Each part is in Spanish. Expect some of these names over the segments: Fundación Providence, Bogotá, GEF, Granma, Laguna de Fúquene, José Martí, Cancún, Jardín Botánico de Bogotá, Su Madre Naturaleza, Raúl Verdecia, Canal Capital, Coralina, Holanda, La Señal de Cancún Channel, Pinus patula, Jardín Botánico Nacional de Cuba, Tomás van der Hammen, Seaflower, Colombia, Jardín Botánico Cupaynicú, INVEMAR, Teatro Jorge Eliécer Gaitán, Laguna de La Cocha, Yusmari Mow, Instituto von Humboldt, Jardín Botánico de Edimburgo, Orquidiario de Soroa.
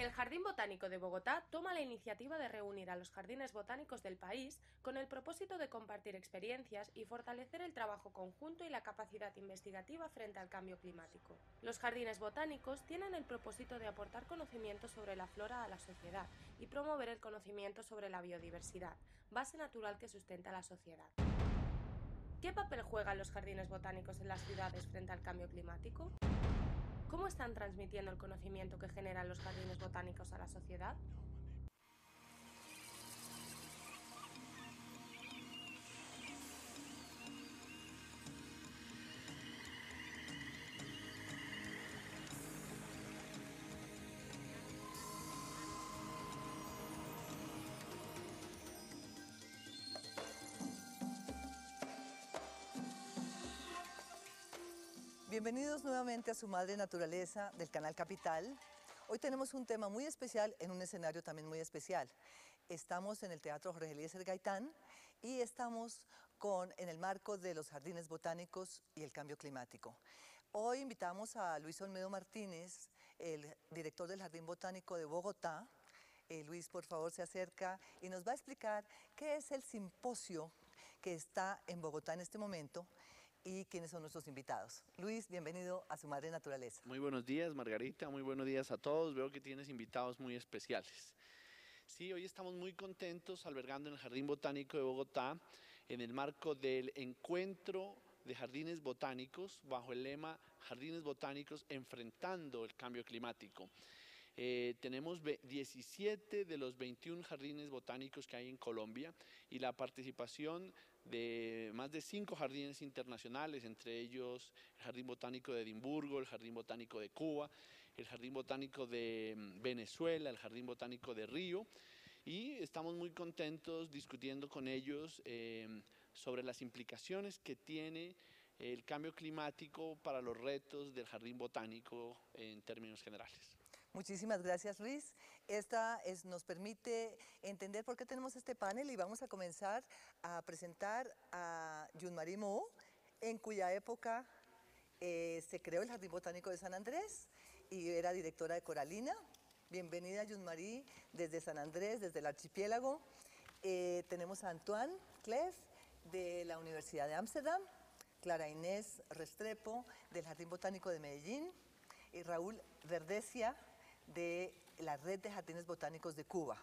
El Jardín Botánico de Bogotá toma la iniciativa de reunir a los jardines botánicos del país con el propósito de compartir experiencias y fortalecer el trabajo conjunto y la capacidad investigativa frente al cambio climático. Los jardines botánicos tienen el propósito de aportar conocimiento sobre la flora a la sociedad y promover el conocimiento sobre la biodiversidad, base natural que sustenta la sociedad. ¿Qué papel juegan los jardines botánicos en las ciudades frente al cambio climático? ¿Cómo están transmitiendo el conocimiento que generan los jardines botánicos a la sociedad? Bienvenidos nuevamente a Su Madre Naturaleza del Canal Capital. Hoy tenemos un tema muy especial en un escenario también muy especial. Estamos en el Teatro Jorge Eliécer Gaitán y estamos en el marco de los jardines botánicos y el cambio climático. Hoy invitamos a Luis Olmedo Martínez, el director del Jardín Botánico de Bogotá. Luis, por favor, se acerca y nos va a explicar qué es el simposio que está en Bogotá en este momento y quiénes son nuestros invitados. Luis, bienvenido a Su Madre Naturaleza. Muy buenos días, Margarita, muy buenos días a todos. Veo que tienes invitados muy especiales. Sí, hoy estamos muy contentos albergando en el Jardín Botánico de Bogotá, en el marco del encuentro de jardines botánicos, bajo el lema Jardines Botánicos Enfrentando el Cambio Climático. Tenemos 17 de los 21 jardines botánicos que hay en Colombia y la participación de más de 5 jardines internacionales, entre ellos el Jardín Botánico de Edimburgo, el Jardín Botánico de Cuba, el Jardín Botánico de Venezuela, el Jardín Botánico de Río, y estamos muy contentos discutiendo con ellos sobre las implicaciones que tiene el cambio climático para los retos del jardín botánico en términos generales. Muchísimas gracias, Luis. Nos permite entender por qué tenemos este panel y vamos a comenzar a presentar a Yusmari Mow, en cuya época se creó el Jardín Botánico de San Andrés y era directora de Coralina. Bienvenida, Yusmari, desde San Andrés, desde el archipiélago. Tenemos a Antoine Cleef, de la Universidad de Ámsterdam, Clara Inés Restrepo, del Jardín Botánico de Medellín, y Raúl Verdecia, de la Red de Jardines Botánicos de Cuba.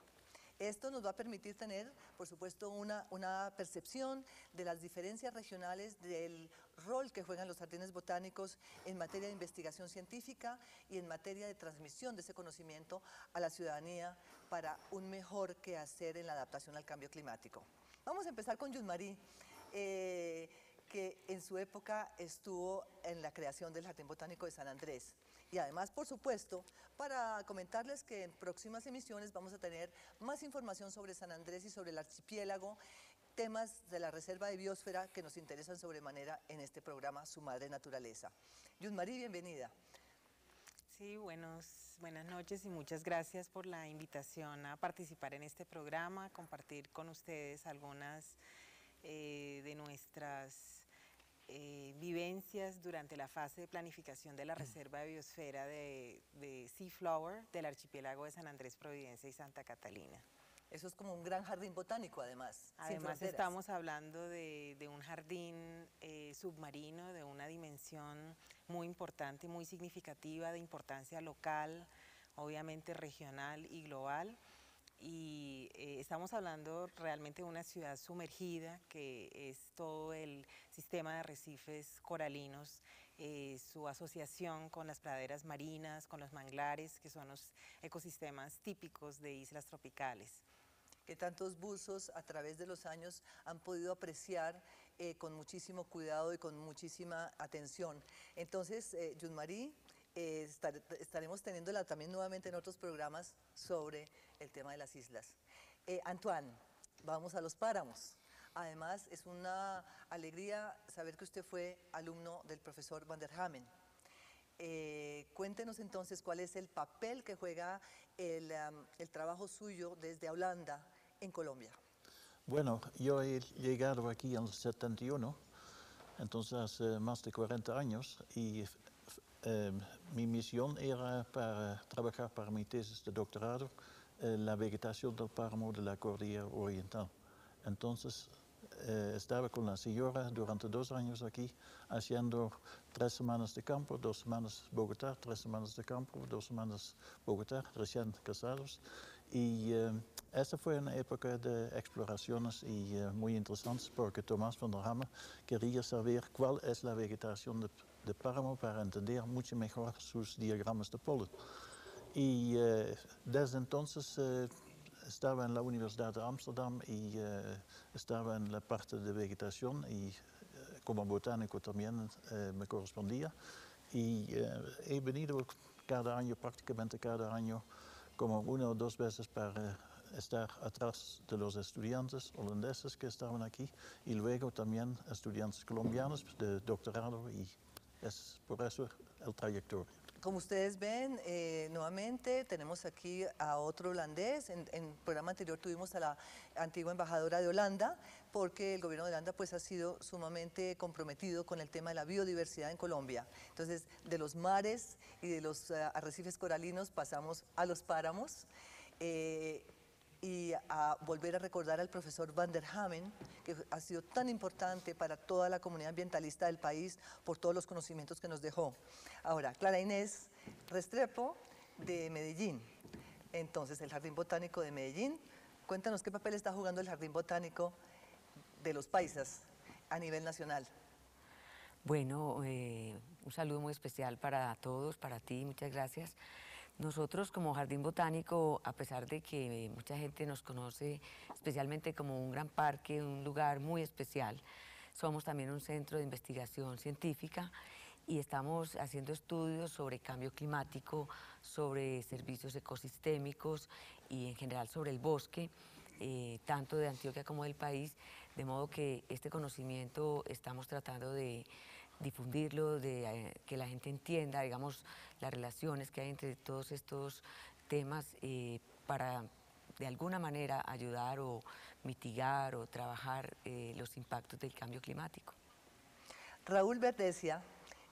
Esto nos va a permitir tener, por supuesto, una percepción de las diferencias regionales del rol que juegan los jardines botánicos en materia de investigación científica y en materia de transmisión de ese conocimiento a la ciudadanía para un mejor quehacer en la adaptación al cambio climático. Vamos a empezar con Yusmari, que en su época estuvo en la creación del Jardín Botánico de San Andrés. Y además, por supuesto, para comentarles que en próximas emisiones vamos a tener más información sobre San Andrés y sobre el archipiélago, temas de la reserva de biosfera que nos interesan sobremanera en este programa Su Madre Naturaleza. Yusmari, bienvenida. Sí, buenas noches y muchas gracias por la invitación a participar en este programa, compartir con ustedes algunas de nuestras vivencias durante la fase de planificación de la Reserva de Biosfera de Seaflower del archipiélago de San Andrés, Providencia y Santa Catalina. Eso es como un gran jardín botánico, además. Además, estamos hablando de un jardín submarino, de una dimensión muy importante, muy significativa, de importancia local, obviamente regional y global. Y estamos hablando realmente de una ciudad sumergida, que es todo el sistema de arrecifes coralinos, su asociación con las praderas marinas, con los manglares, que son los ecosistemas típicos de islas tropicales. Que tantos buzos a través de los años han podido apreciar con muchísimo cuidado y con muchísima atención. Entonces, Yusmari, estaremos teniéndola también nuevamente en otros programas sobre el tema de las islas. Antoine, vamos a los páramos. Además, es una alegría saber que usted fue alumno del profesor van der Hammen. Cuéntenos entonces cuál es el papel que juega el trabajo suyo desde Holanda en Colombia. Bueno, yo he llegado aquí en el 71, entonces hace más de 40 años, y Mi misión era para trabajar para mi tesis de doctorado la vegetación del páramo de la cordillera oriental. Entonces estaba con la señora durante 2 años aquí haciendo 3 semanas de campo, 2 semanas Bogotá, 3 semanas de campo, 2 semanas Bogotá, recién casados. Y esta fue una época de exploraciones y muy interesantes porque Tomás van der Hammen quería saber cuál es la vegetación de páramo para entender mucho mejor sus diagramas de polen. Y desde entonces estaba en la Universidad de Ámsterdam y estaba en la parte de vegetación y como botánico también me correspondía. Y he venido cada año, prácticamente cada año, como 1 o 2 veces para estar atrás de los estudiantes holandeses que estaban aquí y luego también estudiantes colombianos de doctorado y es por eso el trayectoria. Como ustedes ven, nuevamente tenemos aquí a otro holandés. En el programa anterior tuvimos a la antigua embajadora de Holanda, porque el gobierno de Holanda pues, ha sido sumamente comprometido con el tema de la biodiversidad en Colombia. Entonces, de los mares y de los arrecifes coralinos pasamos a los páramos. Y a volver a recordar al profesor van der Hammen, que ha sido tan importante para toda la comunidad ambientalista del país por todos los conocimientos que nos dejó. Ahora, Clara Inés Restrepo, de Medellín. Entonces, el Jardín Botánico de Medellín. Cuéntanos qué papel está jugando el Jardín Botánico de los Paisas a nivel nacional. Bueno, un saludo muy especial para todos, para ti, muchas gracias. Nosotros como Jardín Botánico, a pesar de que mucha gente nos conoce especialmente como un gran parque, un lugar muy especial, somos también un centro de investigación científica y estamos haciendo estudios sobre cambio climático, sobre servicios ecosistémicos y en general sobre el bosque, tanto de Antioquia como del país, de modo que este conocimiento estamos tratando de difundirlo, de que la gente entienda, digamos, las relaciones que hay entre todos estos temas para, de alguna manera, ayudar o mitigar o trabajar los impactos del cambio climático. Raúl Verdecia,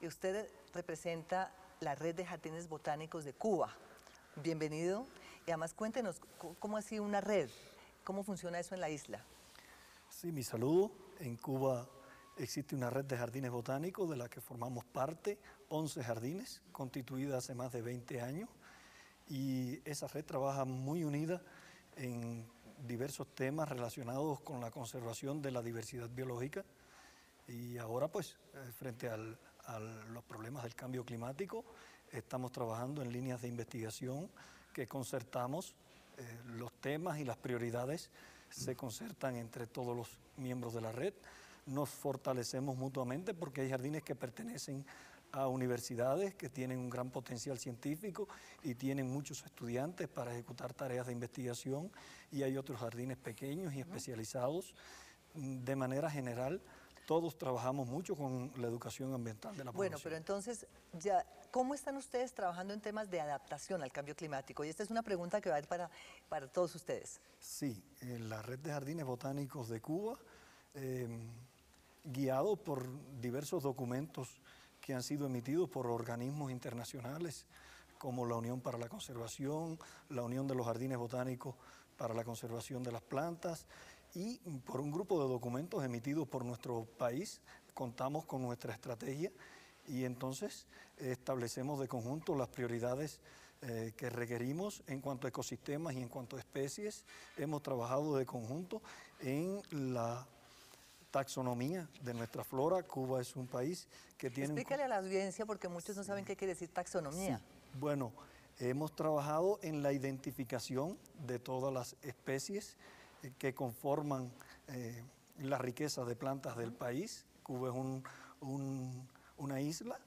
usted representa la Red de Jardines Botánicos de Cuba. Bienvenido. Y además, cuéntenos, ¿cómo ha sido una red? ¿Cómo funciona eso en la isla? Sí, mi saludo. En Cuba existe una red de jardines botánicos de la que formamos parte, 11 jardines, constituida hace más de 20 años. Y esa red trabaja muy unida en diversos temas relacionados con la conservación de la diversidad biológica. Y ahora, pues, frente a los problemas del cambio climático, estamos trabajando en líneas de investigación que concertamos. Los temas y las prioridades se concertan entre todos los miembros de la red. Nos fortalecemos mutuamente porque hay jardines que pertenecen a universidades que tienen un gran potencial científico y tienen muchos estudiantes para ejecutar tareas de investigación y hay otros jardines pequeños y especializados. De manera general, todos trabajamos mucho con la educación ambiental de la población. Bueno, pero entonces, ya, ¿cómo están ustedes trabajando en temas de adaptación al cambio climático? Y esta es una pregunta que va a ir para todos ustedes. Sí, en la Red de Jardines Botánicos de Cuba, guiado por diversos documentos que han sido emitidos por organismos internacionales como la Unión para la Conservación, la Unión de los Jardines Botánicos para la Conservación de las Plantas y por un grupo de documentos emitidos por nuestro país, contamos con nuestra estrategia y entonces establecemos de conjunto las prioridades que requerimos en cuanto a ecosistemas y en cuanto a especies. Hemos trabajado de conjunto en la taxonomía de nuestra flora. Cuba es un país que tiene... Explícale a la audiencia porque muchos no saben qué quiere decir taxonomía. Sí. Bueno, hemos trabajado en la identificación de todas las especies que conforman la riqueza de plantas del país. Cuba es una isla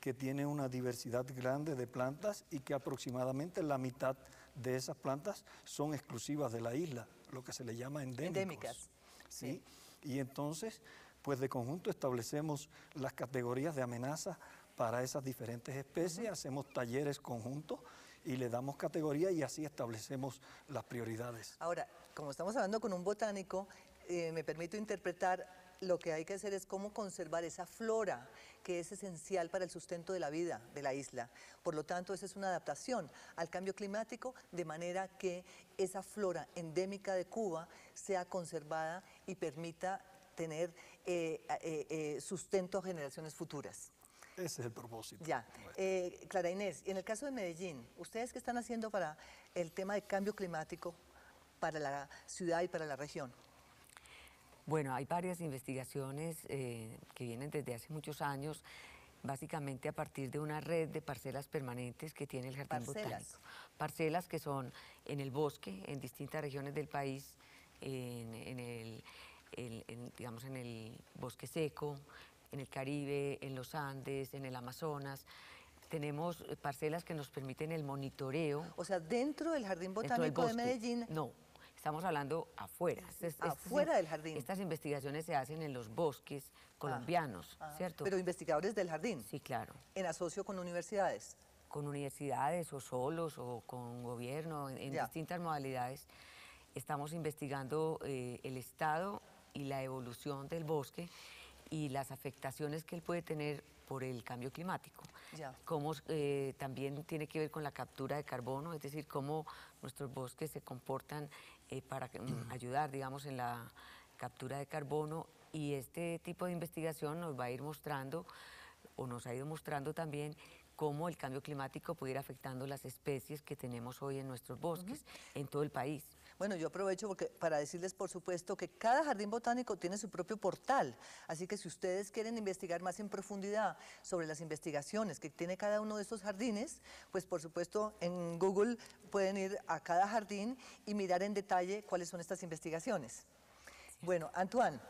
que tiene una diversidad grande de plantas y que aproximadamente la mitad de esas plantas son exclusivas de la isla, lo que se le llama endémicas. ¿Sí? Y entonces, pues de conjunto establecemos las categorías de amenaza para esas diferentes especies, hacemos talleres conjuntos y le damos categoría y así establecemos las prioridades. Ahora, como estamos hablando con un botánico, me permito interpretar lo que hay que hacer es cómo conservar esa flora que es esencial para el sustento de la vida de la isla. Por lo tanto, esa es una adaptación al cambio climático, de manera que esa flora endémica de Cuba sea conservada y permita tener sustento a generaciones futuras. Ese es el propósito. Ya. Clara Inés, en el caso de Medellín, ¿ustedes qué están haciendo para el tema de cambio climático para la ciudad y para la región? Bueno, hay varias investigaciones que vienen desde hace muchos años, básicamente a partir de una red de parcelas permanentes que tiene el Jardín Botánico. Parcelas que son en el bosque, en distintas regiones del país, en el bosque seco, en el Caribe, en los Andes, en el Amazonas. Tenemos parcelas que nos permiten el monitoreo. O sea, dentro del Jardín Botánico de Medellín. No, estamos hablando afuera. Afuera del jardín. Estas investigaciones se hacen en los bosques colombianos, ¿cierto? Pero investigadores del jardín. Sí, claro. ¿En asocio con universidades? Con universidades o solos o con gobierno, en distintas modalidades. Estamos investigando el estado y la evolución del bosque y las afectaciones que él puede tener por el cambio climático. Ya. Cómo también tiene que ver con la captura de carbono, es decir, cómo nuestros bosques se comportan para ayudar, digamos, en la captura de carbono. Y este tipo de investigación nos va a ir mostrando, o nos ha ido mostrando también, cómo el cambio climático puede ir afectando las especies que tenemos hoy en nuestros bosques, en todo el país. Bueno, yo aprovecho para decirles, por supuesto, que cada jardín botánico tiene su propio portal, así que si ustedes quieren investigar más en profundidad sobre las investigaciones que tiene cada uno de estos jardines, pues por supuesto en Google pueden ir a cada jardín y mirar en detalle cuáles son estas investigaciones. Bueno, Antoine,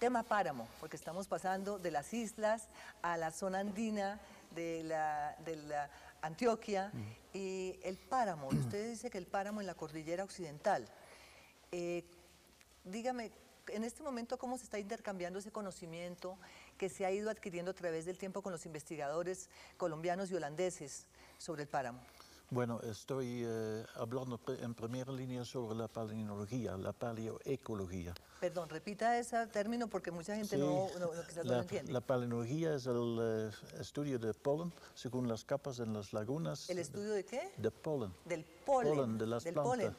tema páramo, porque estamos pasando de las islas a la zona andina de la Antioquia, y el páramo. Usted dice que el páramo en la cordillera occidental. Dígame, en este momento, ¿cómo se está intercambiando ese conocimiento que se ha ido adquiriendo a través del tiempo con los investigadores colombianos y holandeses sobre el páramo? Bueno, estoy hablando en primera línea sobre la palinología, la paleoecología. Perdón, repita ese término porque mucha gente no lo entiende. La palinología es el estudio de polen según las capas en las lagunas. ¿El estudio de qué? De polen. Del polen. Polen de las plantas. Polen,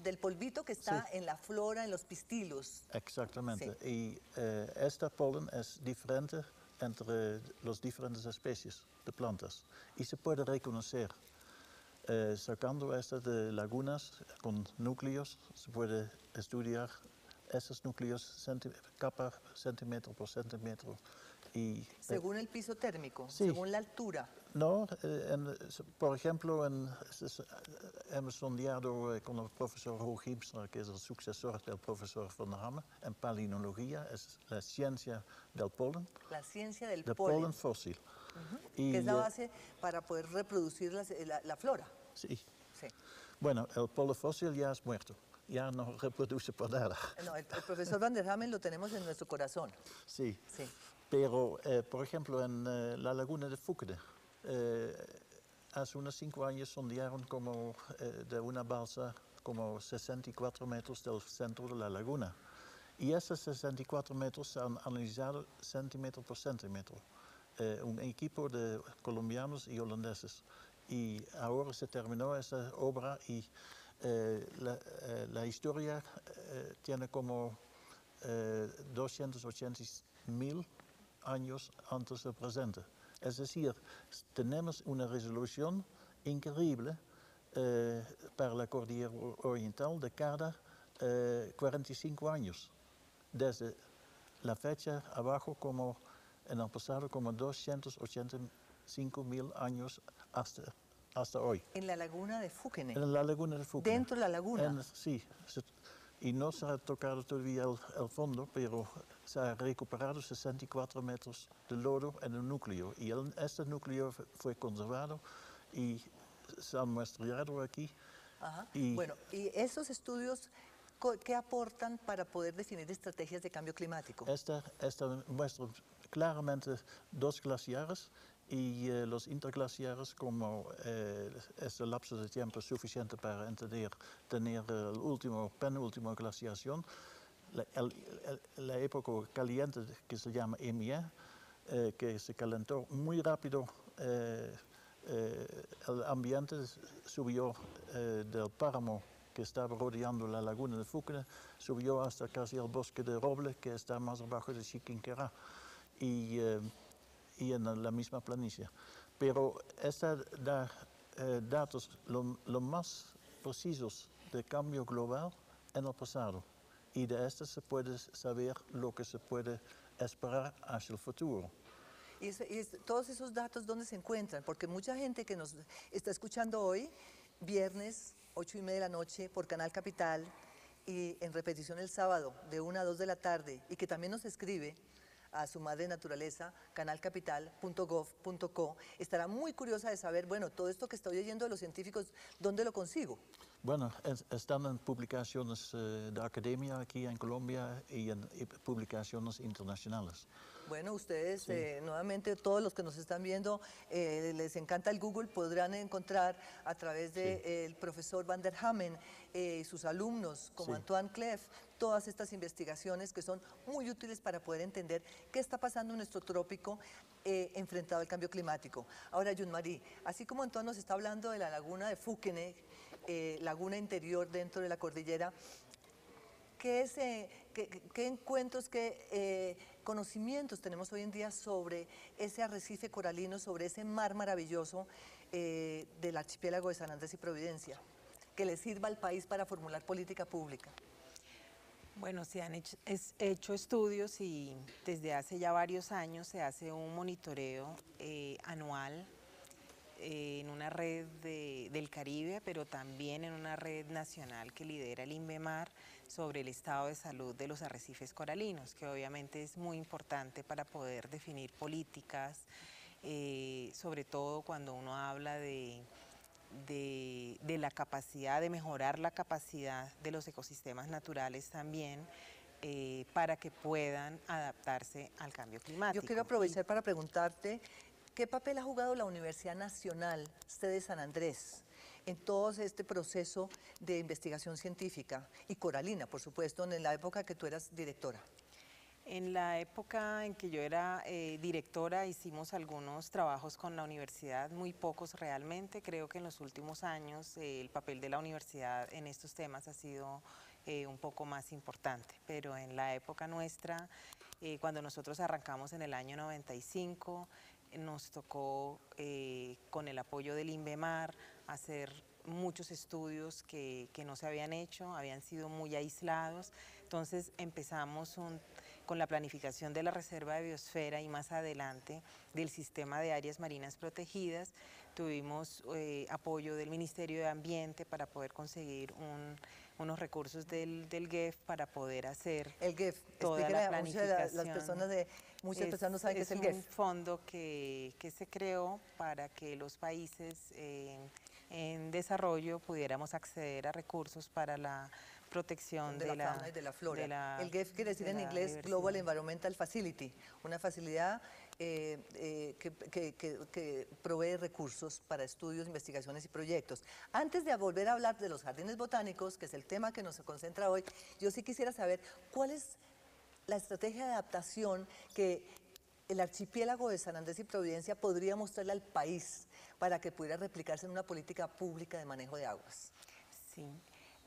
del polvito que está en la flora, en los pistilos. Exactamente. Sí. Y este polen es diferente entre las diferentes especies de plantas y se puede reconocer. Sacando estas de lagunas con núcleos, se puede estudiar esos núcleos capa centímetro por centímetro. Y, según el piso térmico, según la altura. No, por ejemplo, hemos sondeado con el profesor Hooghiemstra, que es el sucesor del profesor van der Hammen, en palinología, es la ciencia del polen. La ciencia del polen. Polen fósil. Que es la base para poder reproducir la flora. Sí. Bueno, el polen fósil ya es muerto. Ya no reproduce por nada. No, el profesor van der Hammen lo tenemos en nuestro corazón. Sí. Pero, por ejemplo, en la Laguna de Fúquene, hace unos 5 años sondearon como, de una balsa como 64 metros del centro de la laguna. Y esos 64 metros se han analizado centímetro por centímetro. Un equipo de colombianos y holandeses. Y ahora se terminó esa obra y la historia tiene como 280.000 años antes del presente. Es decir, tenemos una resolución increíble para la cordillera oriental de cada 45 años. Desde la fecha abajo como en el pasado como 285.000 años hasta hoy. En la laguna de Fúquene. En la laguna de Fúquene. Dentro de la laguna. Y no se ha tocado todavía el fondo, pero se ha recuperado 64 metros de lodo en el núcleo. Y este núcleo fue conservado y se ha muestreado aquí. Bueno, y esos estudios, ¿qué aportan para poder definir estrategias de cambio climático? Esta muestra claramente dos glaciares y los interglaciares como este lapso de tiempo suficiente para entender tener el penúltimo glaciación la época caliente que se llama EMEA, que se calentó muy rápido, el ambiente subió del páramo que estaba rodeando la laguna de Fúquene, subió hasta casi el bosque de roble que está más abajo de Chiquinquirá y en la misma planicie. Pero esta da datos lo más precisos de cambio global en el pasado, y de esto se puede saber lo que se puede esperar hacia el futuro. Y todos esos datos, ¿dónde se encuentran? Porque mucha gente que nos está escuchando hoy, viernes, 8:30 de la noche, por Canal Capital, y en repetición el sábado, de 1 a 2 de la tarde, y que también nos escribe a Su Madre Naturaleza, canalcapital.gov.co, estará muy curiosa de saber, bueno, todo esto que estoy oyendo de los científicos, ¿dónde lo consigo? Bueno, están en publicaciones de academia aquí en Colombia y en publicaciones internacionales. Bueno, ustedes, sí, nuevamente, todos los que nos están viendo, les encanta el Google, podrán encontrar a través del profesor van der Hammen y sus alumnos, como Antoine Cleef, todas estas investigaciones que son muy útiles para poder entender qué está pasando en nuestro trópico enfrentado al cambio climático. Ahora, Yusmari, así como Antoine nos está hablando de la laguna de Fúquene, laguna interior dentro de la cordillera, ¿Qué encuentros, qué conocimientos tenemos hoy en día sobre ese arrecife coralino, sobre ese mar maravilloso del archipiélago de San Andrés y Providencia, que le sirva al país para formular política pública? Bueno, se han hecho estudios, y desde hace ya varios años se hace un monitoreo anual en una red del Caribe, pero también en una red nacional que lidera el INVEMAR sobre el estado de salud de los arrecifes coralinos, que obviamente es muy importante para poder definir políticas, sobre todo cuando uno habla de la capacidad, de mejorar la capacidad de los ecosistemas naturales también, para que puedan adaptarse al cambio climático. Yo quiero aprovechar para preguntarte, ¿qué papel ha jugado la Universidad Nacional de San Andrés en todo este proceso de investigación científica? Y Coralina, por supuesto, en la época que tú eras directora. En la época en que yo era directora, hicimos algunos trabajos con la universidad, muy pocos realmente. Creo que en los últimos años el papel de la universidad en estos temas ha sido un poco más importante. Pero en la época nuestra, cuando nosotros arrancamos en el año 95... nos tocó, con el apoyo del INVEMAR, hacer muchos estudios que no se habían hecho, habían sido muy aislados. Entonces empezamos con la planificación de la Reserva de Biosfera y más adelante del Sistema de Áreas Marinas Protegidas. Tuvimos apoyo del Ministerio de Ambiente para poder conseguir unos recursos del GEF para poder hacer el GEF, toda la planificación. Muchas personas no saben qué es el GEF. Es un fondo que se creó para que los países en desarrollo pudiéramos acceder a recursos para la protección de la fauna y de la flora. El GEF quiere decir en inglés Global Environmental Facility, una facilidad que provee recursos para estudios, investigaciones y proyectos. Antes de volver a hablar de los jardines botánicos, que es el tema que nos concentra hoy, yo sí quisiera saber cuál es la estrategia de adaptación que el archipiélago de San Andrés y Providencia podría mostrarle al país para que pudiera replicarse en una política pública de manejo de aguas. Sí,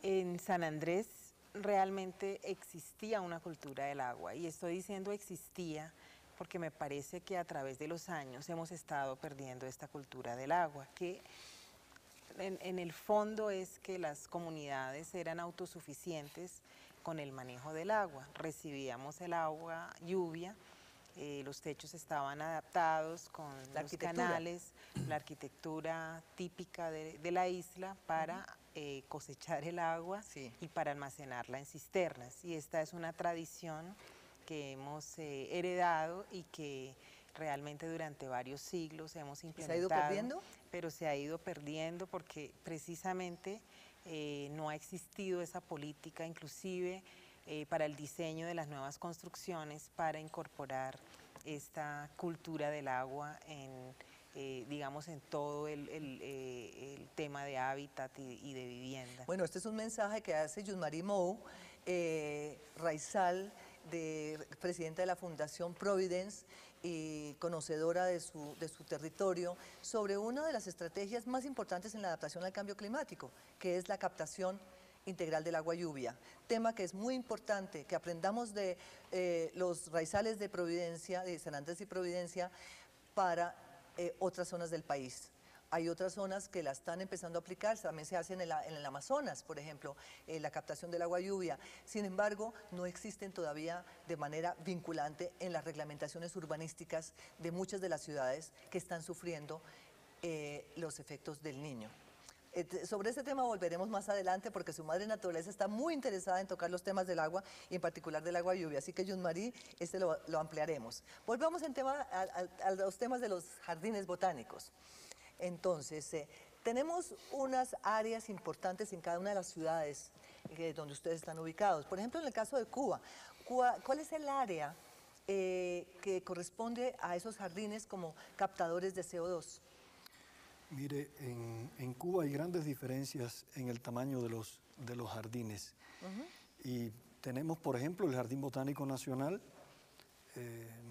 en San Andrés realmente existía una cultura del agua, y estoy diciendo existía porque me parece que a través de los años hemos estado perdiendo esta cultura del agua, que en el fondo es que las comunidades eran autosuficientes con el manejo del agua. Recibíamos el agua, lluvia, los techos estaban adaptados con los canales, la arquitectura típica de la isla para cosechar el agua y para almacenarla en cisternas. Y esta es una tradición que hemos heredado y que realmente durante varios siglos hemos implementado. ¿Se ha ido perdiendo? Pero se ha ido perdiendo porque precisamente no ha existido esa política, inclusive para el diseño de las nuevas construcciones, para incorporar esta cultura del agua digamos, en todo el tema de hábitat y de vivienda. Bueno, este es un mensaje que hace Yusmari Mow, Raizal, presidenta de la Fundación Providence y conocedora de su territorio, sobre una de las estrategias más importantes en la adaptación al cambio climático, que es la captación integral del agua lluvia, tema que es muy importante, que aprendamos de los raizales de Providencia, de San Andrés y Providencia, para otras zonas del país. Hay otras zonas que la están empezando a aplicar, también se hace en el Amazonas, por ejemplo, la captación del agua lluvia. Sin embargo, no existen todavía de manera vinculante en las reglamentaciones urbanísticas de muchas de las ciudades que están sufriendo los efectos del Niño. Sobre este tema volveremos más adelante porque Su Madre Naturaleza está muy interesada en tocar los temas del agua y en particular del agua lluvia, así que Yusmari, lo ampliaremos. Volvamos en tema a los temas de los jardines botánicos. Entonces, tenemos unas áreas importantes en cada una de las ciudades donde ustedes están ubicados. Por ejemplo, en el caso de Cuba, ¿cuál es el área que corresponde a esos jardines como captadores de CO2? Mire, en Cuba hay grandes diferencias en el tamaño de los jardines. Uh-huh. Y tenemos, por ejemplo, el Jardín Botánico Nacional,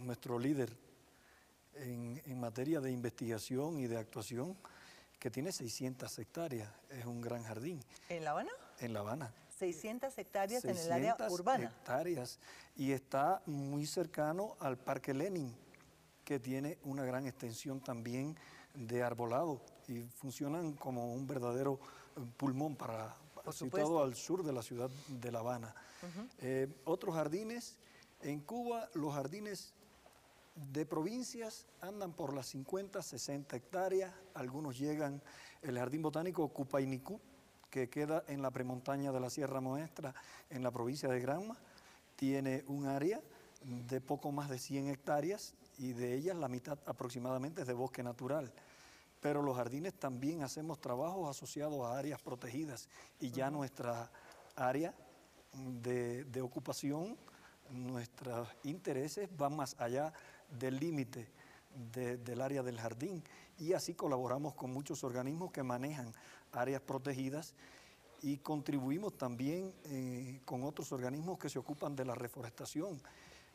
nuestro líder en materia de investigación y de actuación, que tiene 600 hectáreas, es un gran jardín. ¿En La Habana? En La Habana. 600 hectáreas 600 en el área urbana. 600 hectáreas, y está muy cercano al Parque Lenin, que tiene una gran extensión también de arbolado y funcionan como un verdadero pulmón para, situado al sur de la ciudad de La Habana. Uh-huh. Otros jardines, en Cuba los jardines de provincias andan por las 50, 60 hectáreas, algunos llegan, el Jardín Botánico Cupaynicú, que queda en la premontaña de la Sierra Maestra, en la provincia de Granma, tiene un área de poco más de 100 hectáreas y de ellas la mitad aproximadamente es de bosque natural. Pero los jardines también hacemos trabajos asociados a áreas protegidas y ya nuestra área de ocupación, nuestros intereses van más allá del límite del área del jardín y así colaboramos con muchos organismos que manejan áreas protegidas y contribuimos también con otros organismos que se ocupan de la reforestación.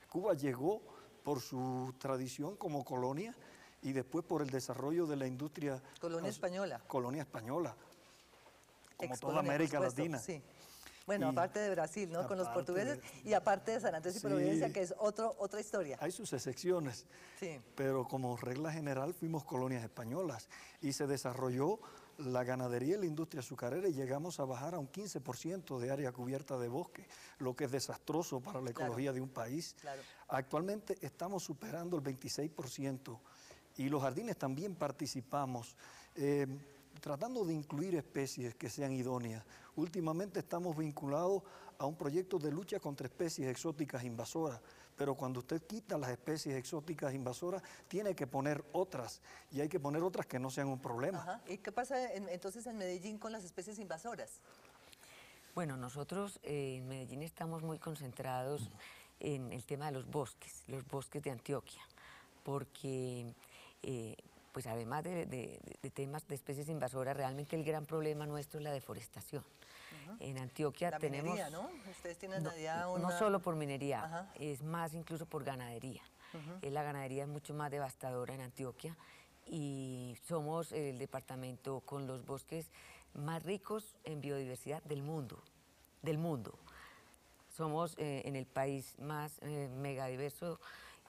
Cuba llegó por su tradición como colonia y después por el desarrollo de la industria... Colonia española. Colonia española, como toda América Latina. Sí. Bueno, y aparte de Brasil, ¿no? Con los portugueses y aparte de San Andrés y Providencia, que es otra historia. Hay sus excepciones, sí, pero como regla general fuimos colonias españolas y se desarrolló la ganadería y la industria azucarera y llegamos a bajar a un 15% de área cubierta de bosque, lo que es desastroso para la ecología, claro, de un país. Claro. Actualmente estamos superando el 26% y los jardines también participamos. Tratando de incluir especies que sean idóneas. Últimamente estamos vinculados a un proyecto de lucha contra especies exóticas invasoras, pero cuando usted quita las especies exóticas invasoras, tiene que poner otras, y hay que poner otras que no sean un problema. Ajá. ¿Y qué pasa entonces en Medellín con las especies invasoras? Bueno, nosotros en Medellín estamos muy concentrados en el tema de los bosques de Antioquia, porque... pues además de temas de especies invasoras, realmente el gran problema nuestro es la deforestación. Uh-huh. En Antioquia la tenemos... minería, ¿no? Ustedes tienen allá una... No solo por minería, ajá, es más incluso por ganadería. Uh-huh. La ganadería es mucho más devastadora en Antioquia y somos el departamento con los bosques más ricos en biodiversidad del mundo. Del mundo. Somos en el país más megadiverso.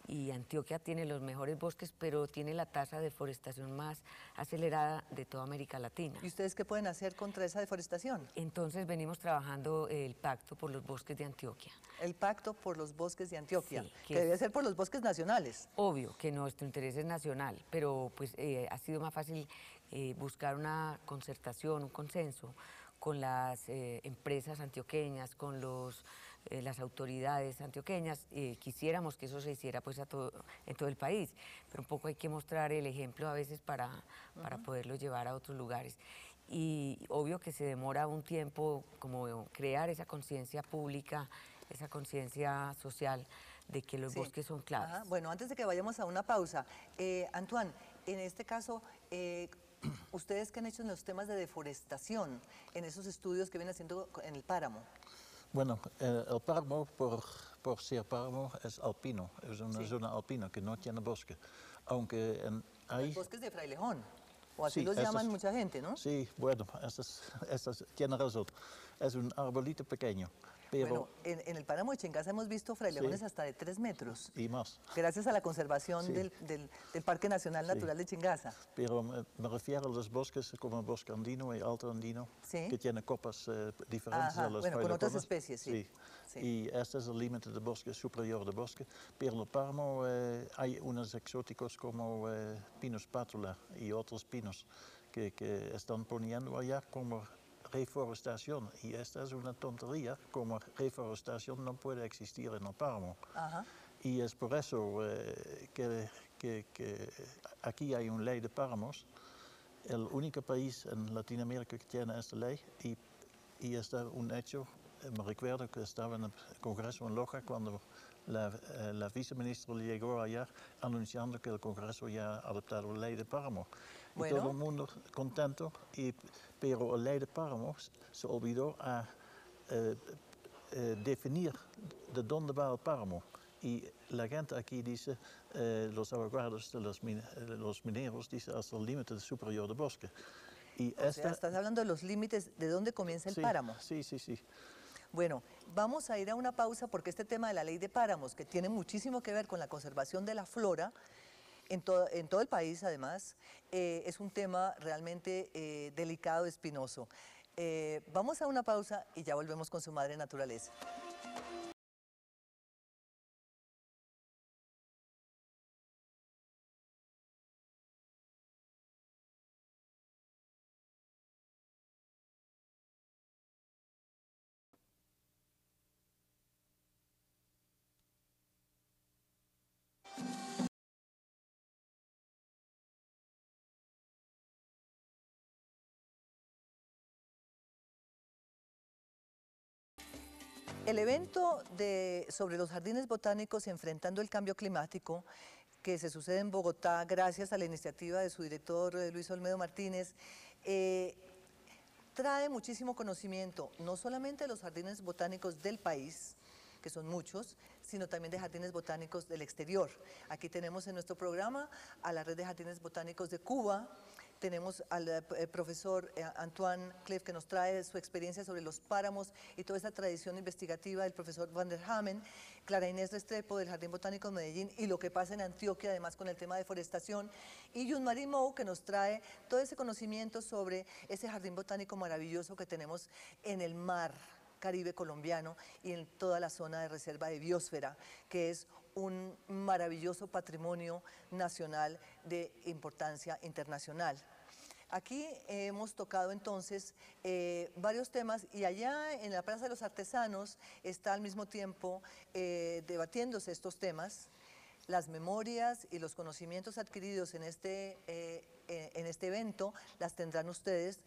Y Antioquia tiene los mejores bosques, pero tiene la tasa de deforestación más acelerada de toda América Latina. ¿Y ustedes qué pueden hacer contra esa deforestación? Entonces venimos trabajando el Pacto por los Bosques de Antioquia. El Pacto por los Bosques de Antioquia, sí, que debe ser por los bosques nacionales. Obvio que nuestro interés es nacional, pero pues ha sido más fácil buscar una concertación, un consenso con las empresas antioqueñas, con las autoridades antioqueñas. Quisiéramos que eso se hiciera pues en todo el país, pero un poco hay que mostrar el ejemplo a veces para poderlo llevar a otros lugares. Y obvio que se demora un tiempo como crear esa conciencia pública, esa conciencia social de que los, sí, bosques son claves. Ajá. Bueno, antes de que vayamos a una pausa, Antoine, en este caso... ¿ustedes qué han hecho en los temas de deforestación, en esos estudios que vienen haciendo en el páramo? Bueno, el páramo, por ser páramo, es alpino. Es una zona alpina que no tiene bosque. Aunque hay... Los bosques de Frailejón, o así los llaman mucha gente, ¿no? Sí, bueno, tiene razón. Es un arbolito pequeño. Pero... Bueno, en el páramo de Chingaza hemos visto frailejones hasta de 3 metros. Y más. Gracias a la conservación del Parque Nacional Natural de Chingaza. Pero me refiero a los bosques como el bosque andino y alto andino, que tienen copas diferentes a los frailejones. Bueno, con otras especies, Y este es el límite del bosque, superior del bosque. Pero en el páramo hay unos exóticos como Pinus patula y otros pinos que están poniendo allá como... reforestación, y esta es una tontería, como reforestación no puede existir en el páramo. Ajá. Y es por eso que aquí hay una ley de páramos, el único país en Latinoamérica que tiene esta ley, y está un hecho. Me recuerdo que estaba en el Congreso en Loja cuando la viceministra llegó allá anunciando que el Congreso ya ha adoptado la ley de páramo. Bueno. Y todo el mundo contento, pero la ley de páramo se olvidó a definir de dónde va el páramo. Y la gente aquí dice, los abogados de los mineros dicen, hasta el límite superior del bosque. Y estás hablando de los límites, de dónde comienza el páramo. Sí. Bueno, vamos a ir a una pausa porque este tema de la ley de páramos, que tiene muchísimo que ver con la conservación de la flora, en todo el país además, es un tema realmente delicado, espinoso. Vamos a una pausa y ya volvemos con Su Madre Naturaleza. El evento sobre los jardines botánicos enfrentando el cambio climático que se sucede en Bogotá gracias a la iniciativa de su director Luis Olmedo Martínez trae muchísimo conocimiento, no solamente de los jardines botánicos del país, que son muchos, sino también de jardines botánicos del exterior. Aquí tenemos en nuestro programa a la Red de Jardines Botánicos de Cuba. Tenemos al profesor Antoine Cleef, que nos trae su experiencia sobre los páramos y toda esta tradición investigativa del profesor van der Hammen, Clara Inés Restrepo del Jardín Botánico de Medellín y lo que pasa en Antioquia, además con el tema de deforestación, y Yusmari Mow, que nos trae todo ese conocimiento sobre ese jardín botánico maravilloso que tenemos en el mar Caribe colombiano y en toda la zona de reserva de biosfera, que es un maravilloso patrimonio nacional de importancia internacional. Aquí hemos tocado entonces varios temas, y allá en la Plaza de los Artesanos está al mismo tiempo debatiéndose estos temas, las memorias y los conocimientos adquiridos en este evento las tendrán ustedes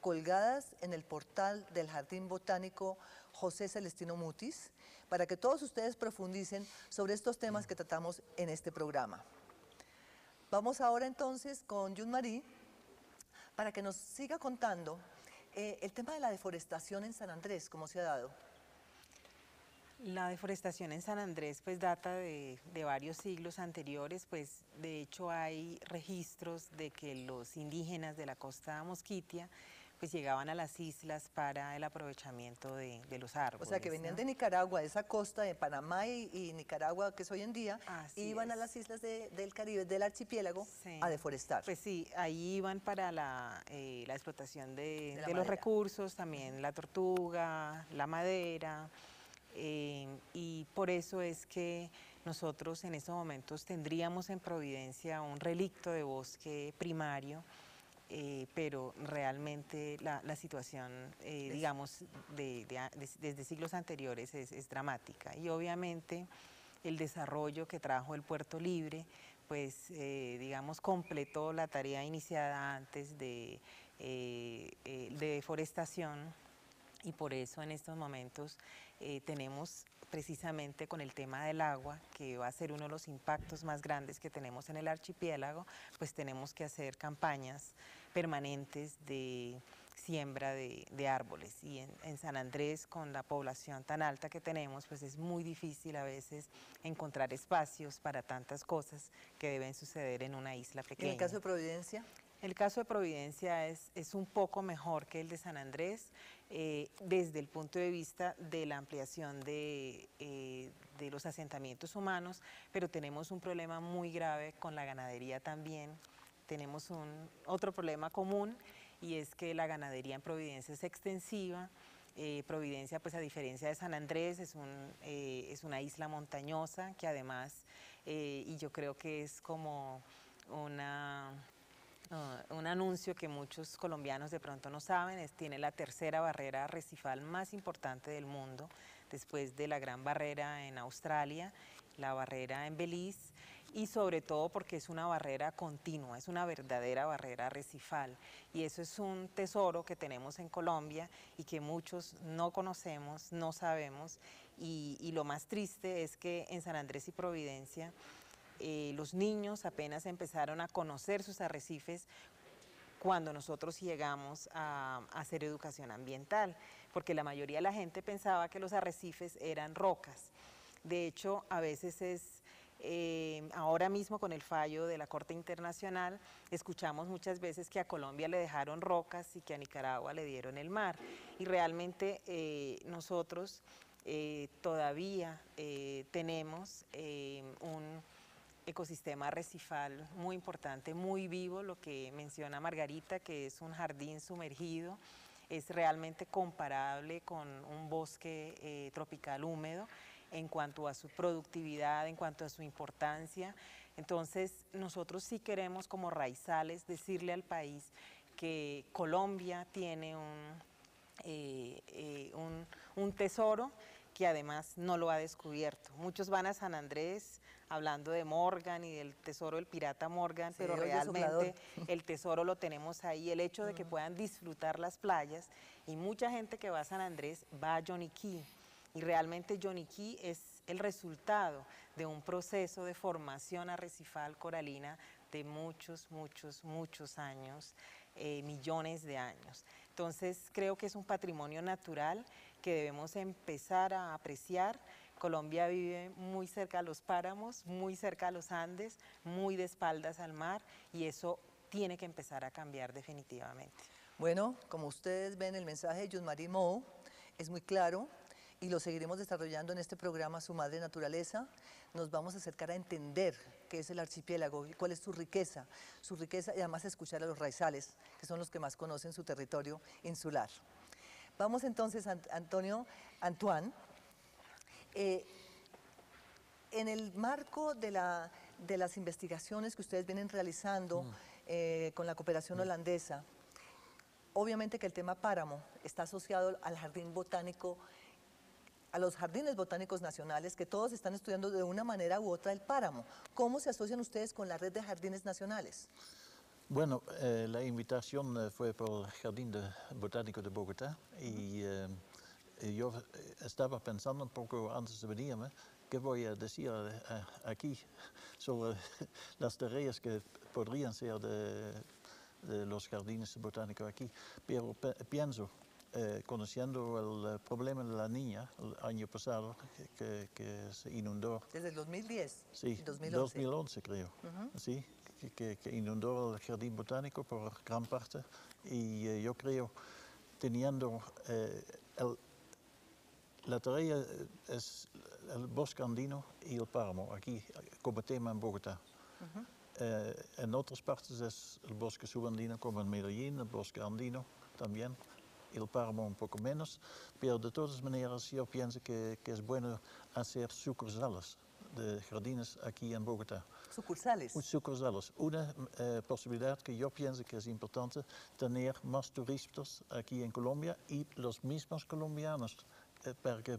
colgadas en el portal del Jardín Botánico José Celestino Mutis, para que todos ustedes profundicen sobre estos temas que tratamos en este programa. Vamos ahora entonces con Yusmari para que nos siga contando el tema de la deforestación en San Andrés, ¿cómo se ha dado? La deforestación en San Andrés pues data de varios siglos anteriores, pues de hecho hay registros de que los indígenas de la costa mosquitia pues llegaban a las islas para el aprovechamiento de los árboles. O sea, que venían, ¿no?, de Nicaragua, de esa costa de Panamá y Nicaragua, que es hoy en día, iban a las islas del Caribe, del archipiélago, a deforestar. Pues sí, ahí iban para la explotación de los recursos, también la tortuga, la madera, y por eso es que nosotros en estos momentos tendríamos en Providencia un relicto de bosque primario, pero realmente la situación, digamos, desde siglos anteriores es dramática. Y obviamente el desarrollo que trajo el Puerto Libre, pues, digamos, completó la tarea iniciada antes de deforestación, y por eso en estos momentos tenemos precisamente con el tema del agua, que va a ser uno de los impactos más grandes que tenemos en el archipiélago, pues tenemos que hacer campañas permanentes de siembra de árboles, y en San Andrés, con la población tan alta que tenemos, pues es muy difícil a veces encontrar espacios para tantas cosas que deben suceder en una isla pequeña. ¿En el caso de Providencia? El caso de Providencia es un poco mejor que el de San Andrés, desde el punto de vista de la ampliación de los asentamientos humanos, pero tenemos un problema muy grave con la ganadería también. Tenemos otro problema común, y es que la ganadería en Providencia es extensiva. Providencia, pues a diferencia de San Andrés, es una isla montañosa que además, y yo creo que es como un anuncio que muchos colombianos de pronto no saben, tiene la tercera barrera arrecifal más importante del mundo, después de la Gran Barrera en Australia, la barrera en Belice, y sobre todo porque es una barrera continua, es una verdadera barrera arrecifal, y eso es un tesoro que tenemos en Colombia y que muchos no conocemos, no sabemos, y lo más triste es que en San Andrés y Providencia los niños apenas empezaron a conocer sus arrecifes cuando nosotros llegamos a hacer educación ambiental, porque la mayoría de la gente pensaba que los arrecifes eran rocas. De hecho, a veces ahora mismo con el fallo de la Corte Internacional, escuchamos muchas veces que a Colombia le dejaron rocas y que a Nicaragua le dieron el mar, y realmente nosotros todavía tenemos un ecosistema arrecifal muy importante, muy vivo. Lo que menciona Margarita, que es un jardín sumergido, es realmente comparable con un bosque tropical húmedo en cuanto a su productividad, en cuanto a su importancia. Entonces, nosotros sí queremos, como raizales, decirle al país que Colombia tiene un tesoro que además no lo ha descubierto. Muchos van a San Andrés hablando de Morgan y del tesoro del pirata Morgan, sí, pero realmente el tesoro lo tenemos ahí, el hecho de que puedan disfrutar las playas, y mucha gente que va a San Andrés va a Johnny Cay, y realmente Johnny Cay es el resultado de un proceso de formación arrecifal coralina de muchos, muchos, muchos años, millones de años. Entonces, creo que es un patrimonio natural que debemos empezar a apreciar. Colombia vive muy cerca a los páramos, muy cerca a los Andes, muy de espaldas al mar, y eso tiene que empezar a cambiar definitivamente. Bueno, como ustedes ven, el mensaje de Yusmari Mow es muy claro, y lo seguiremos desarrollando en este programa Su Madre Naturaleza. Nos vamos a acercar a entender qué es el archipiélago, cuál es su riqueza, y además escuchar a los raizales, que son los que más conocen su territorio insular. Vamos entonces, Antoine, en el marco de las investigaciones que ustedes vienen realizando con la cooperación holandesa, obviamente que el tema páramo está asociado al jardín botánico, a los jardines botánicos nacionales, que todos están estudiando de una manera u otra el páramo. ¿Cómo se asocian ustedes con la red de jardines nacionales? Bueno, la invitación fue por el Jardín Botánico de Bogotá, y yo estaba pensando un poco antes de venirme qué voy a decir aquí sobre las tareas que podrían ser de los jardines botánicos aquí, pero pienso, conociendo el problema de la niña el año pasado, que se inundó. ¿Desde el 2010? Sí, 2011, 2011 creo. Sí, que inundó el jardín botánico por gran parte. Y yo creo, teniendo la tarea es el bosque andino y el páramo, aquí como tema en Bogotá. En otras partes es el bosque subandino, como en Medellín, el bosque andino también. El páramo un poco menos, pero de todas maneras yo pienso que es bueno hacer sucursales de jardines aquí en Bogotá. ¿Sucursales? Sucursales. Una posibilidad que yo pienso que es importante, tener más turistas aquí en Colombia y los mismos colombianos para que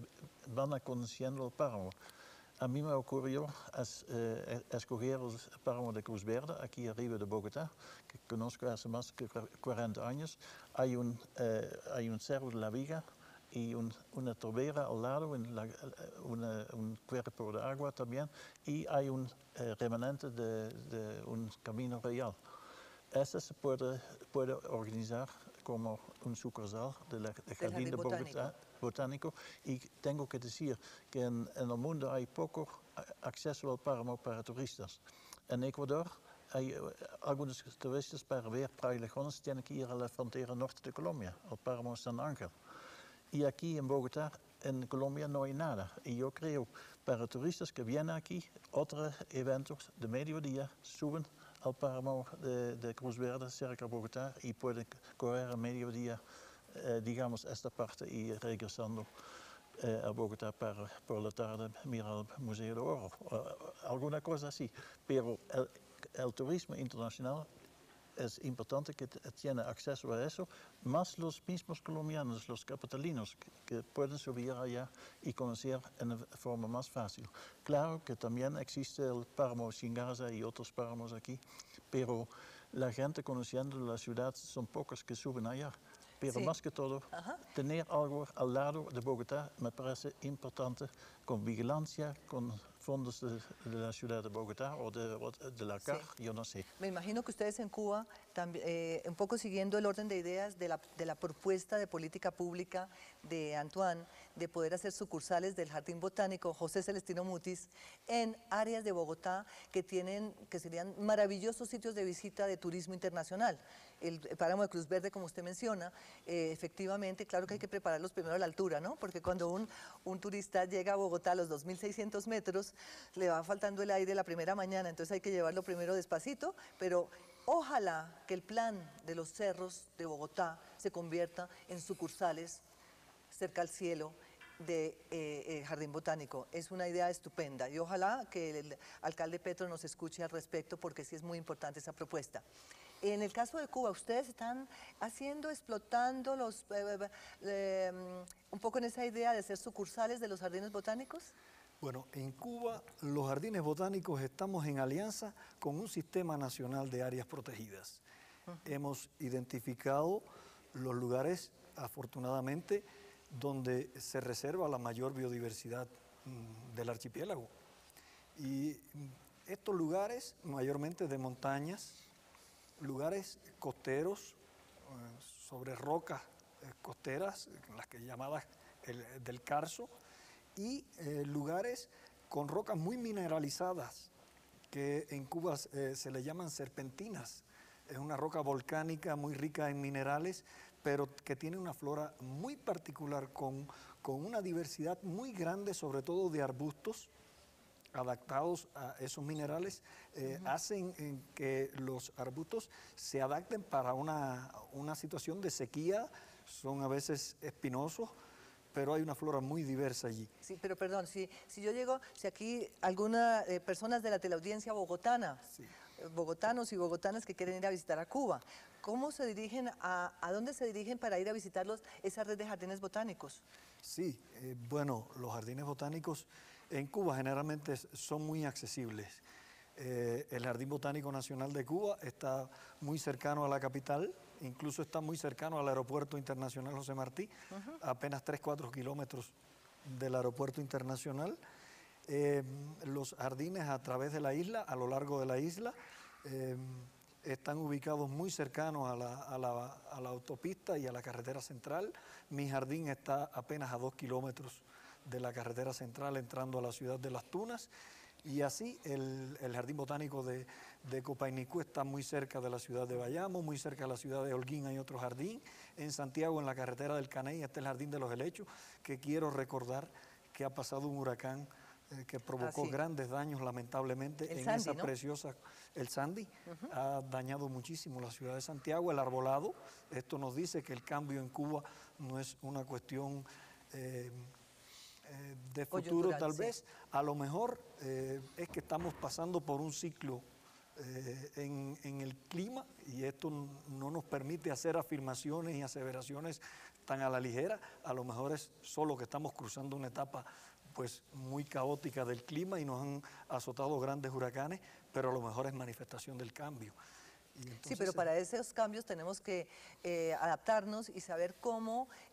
van a conociendo el páramo. A mí me ocurrió escoger el Páramo de Cruz Verde, aquí arriba de Bogotá, que conozco hace más de 40 años. Hay un cerro de la Viga y una torrera al lado, un cuerpo de agua también, y hay un remanente de un camino real. Eso se puede organizar como un sucursal del Jardín Botánico. Y tengo que decir que en el mundo hay poco acceso al páramo para turistas. En Ecuador hay algunos turistas para ver frailejones tienen que ir a la frontera norte de Colombia, al páramo San Ángel. Y aquí en Bogotá, en Colombia, no hay nada. Y yo creo, para turistas que vienen aquí, otros eventos de mediodía suben al páramo de Cruz Verde, cerca de Bogotá, y pueden correr a mediodía, digamos, esta parte y regresando a Bogotá para, por la tarde, mirar el Museo de Oro, alguna cosa así. Pero el turismo internacional es importante que tiene acceso a eso, más los mismos colombianos, los capitalinos, que pueden subir allá y conocer en forma más fácil. Claro que también existe el páramo Singaza y otros páramos aquí, pero la gente conociendo la ciudad son pocos que suben allá. Pero sí, más que todo, ajá, tener algo al lado de Bogotá me parece importante, con vigilancia, con fondos de la ciudad de Bogotá o de la CAR, sí, yo no sé. Me imagino que ustedes en Cuba, un poco siguiendo el orden de ideas de la propuesta de política pública de Antoine, de poder hacer sucursales del Jardín Botánico José Celestino Mutis en áreas de Bogotá que serían maravillosos sitios de visita de turismo internacional. El páramo de Cruz Verde, como usted menciona, efectivamente, claro que hay que prepararlos primero a la altura, ¿no? Porque cuando un turista llega a Bogotá a los 2.600 metros, le va faltando el aire la primera mañana, entonces hay que llevarlo primero despacito, pero ojalá que el plan de los cerros de Bogotá se convierta en sucursales cerca al cielo de Jardín Botánico. Es una idea estupenda y ojalá que el alcalde Petro nos escuche al respecto, porque sí es muy importante esa propuesta. En el caso de Cuba, ustedes están explotando un poco en esa idea de ser sucursales de los jardines botánicos. Bueno, en Cuba los jardines botánicos estamos en alianza con un sistema nacional de áreas protegidas. Hemos identificado los lugares, afortunadamente, donde se reserva la mayor biodiversidad del archipiélago. Y estos lugares, mayormente de montañas, lugares costeros, sobre rocas costeras, las que llamadas del Carso, y lugares con rocas muy mineralizadas, que en Cuba se le llaman serpentinas. Es una roca volcánica muy rica en minerales, pero que tiene una flora muy particular, con una diversidad muy grande, sobre todo de arbustos adaptados a esos minerales. Hacen que los arbustos se adapten para una situación de sequía, son a veces espinosos, pero hay una flora muy diversa allí. Sí, pero perdón, si yo llego, si aquí algunas personas de la teleaudiencia bogotana, sí, bogotanos y bogotanas que quieren ir a visitar a Cuba, ¿cómo se dirigen, a dónde se dirigen para ir a visitarlos, esa red de jardines botánicos? Sí, bueno, los jardines botánicos en Cuba generalmente son muy accesibles. El Jardín Botánico Nacional de Cuba está muy cercano a la capital, incluso está muy cercano al Aeropuerto Internacional José Martí, apenas 3-4 kilómetros del Aeropuerto Internacional. Los jardines a través de la isla, a lo largo de la isla, están ubicados muy cercanos a la autopista y a la carretera central. Mi jardín está apenas a 2 kilómetros de la carretera central entrando a la ciudad de Las Tunas. Y así el Jardín Botánico de Cupaynicú está muy cerca de la ciudad de Bayamo, muy cerca de la ciudad de Holguín hay otro jardín. En Santiago, en la carretera del Caney, está el Jardín de los Helechos, que quiero recordar que ha pasado un huracán que provocó grandes daños, lamentablemente, en Sandy, esa preciosa... El Sandy ha dañado muchísimo la ciudad de Santiago, el arbolado. Esto nos dice que el cambio en Cuba no es una cuestión... de futuro tal vez, a lo mejor es que estamos pasando por un ciclo en el clima, y esto no nos permite hacer afirmaciones y aseveraciones tan a la ligera. A lo mejor es solo que estamos cruzando una etapa pues muy caótica del clima y nos han azotado grandes huracanes, pero a lo mejor es manifestación del cambio. Entonces, sí, pero para esos cambios tenemos que adaptarnos y saber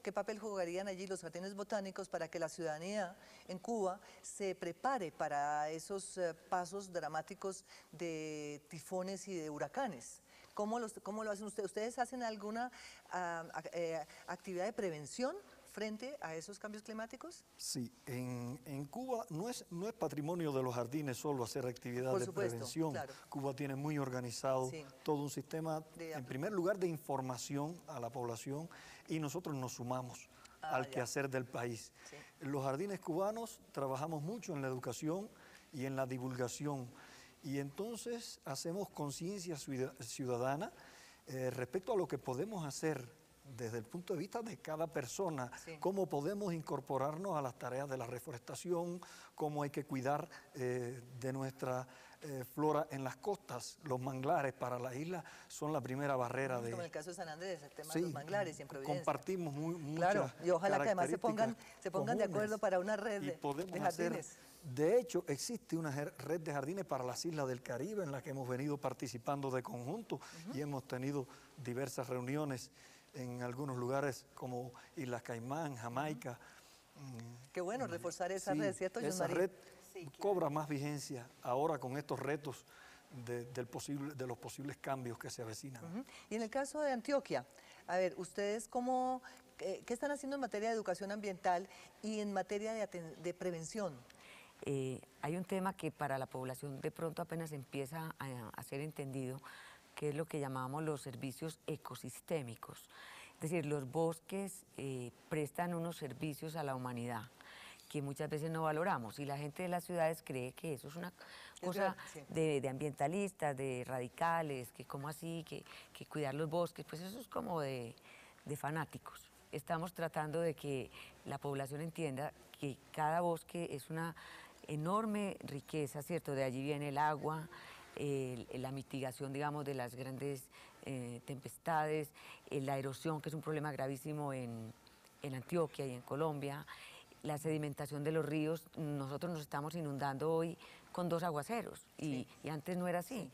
qué papel jugarían allí los jardines botánicos para que la ciudadanía en Cuba se prepare para esos pasos dramáticos de tifones y de huracanes. ¿Cómo lo hacen ustedes? ¿Ustedes hacen alguna actividad de prevención frente a esos cambios climáticos? Sí, en Cuba no es patrimonio de los jardines solo hacer actividades de prevención. Claro. Cuba tiene muy organizado todo un sistema, en primer lugar, de información a la población, y nosotros nos sumamos al quehacer del país. Sí. Los jardines cubanos trabajamos mucho en la educación y en la divulgación, y entonces hacemos conciencia ciudadana respecto a lo que podemos hacer desde el punto de vista de cada persona, cómo podemos incorporarnos a las tareas de la reforestación, cómo hay que cuidar de nuestra flora en las costas. Los manglares para la isla son la primera barrera de... Como en el caso de San Andrés, el tema de los manglares y en Providencia. Compartimos muchas y ojalá que además se pongan de acuerdo para una red de jardines. De hecho, existe una red de jardines para las islas del Caribe en la que hemos venido participando de conjunto y hemos tenido diversas reuniones en algunos lugares como Islas Caimán, Jamaica. Qué bueno reforzar esa red, ¿cierto, Yusmari? Esa red cobra más vigencia ahora con estos retos de los posibles cambios que se avecinan. Y en el caso de Antioquia, a ver, ¿ustedes qué están haciendo en materia de educación ambiental y en materia de prevención? Hay un tema que para la población de pronto apenas empieza a ser entendido, que es lo que llamamos los servicios ecosistémicos. Es decir, los bosques prestan unos servicios a la humanidad que muchas veces no valoramos, y la gente de las ciudades cree que eso es una cosa de ambientalistas, de radicales, que cómo así, que cuidar los bosques, pues eso es como de fanáticos. Estamos tratando de que la población entienda que cada bosque es una enorme riqueza, ¿cierto? De allí viene el agua, la mitigación, digamos, de las grandes tempestades, la erosión, que es un problema gravísimo en Antioquia y en Colombia, la sedimentación de los ríos. Nosotros nos estamos inundando hoy con 2 aguaceros y antes no era así.